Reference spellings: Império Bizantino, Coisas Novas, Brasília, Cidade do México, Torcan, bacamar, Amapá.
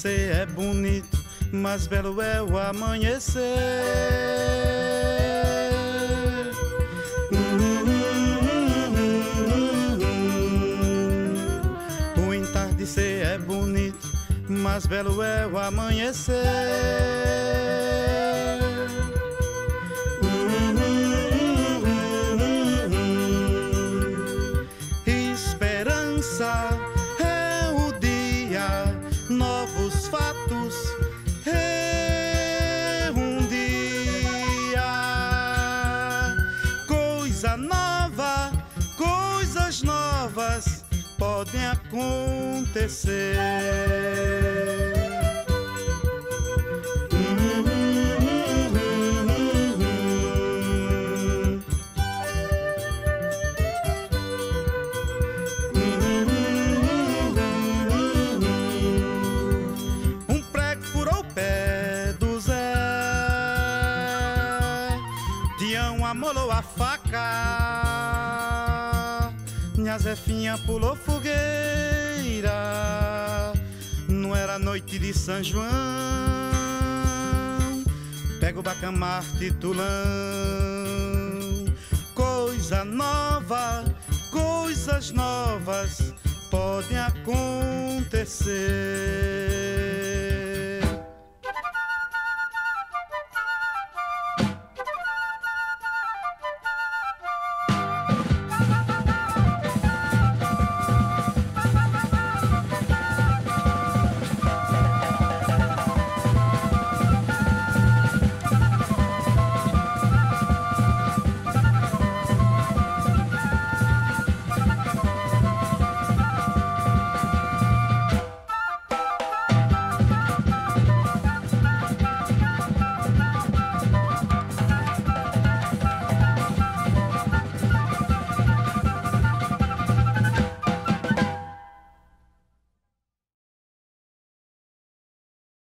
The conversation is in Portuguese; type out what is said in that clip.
Você é bonito, mas belo é o amanhecer. O entardecer é bonito, mas belo é o amanhecer. Esperança é o dia, novos fatos é um dia. Coisa nova, coisas novas podem acontecer. Amolou a faca, minha Zefinha pulou fogueira. Não era noite de São João, pega o bacamar titulão. Coisa nova, coisas novas podem acontecer.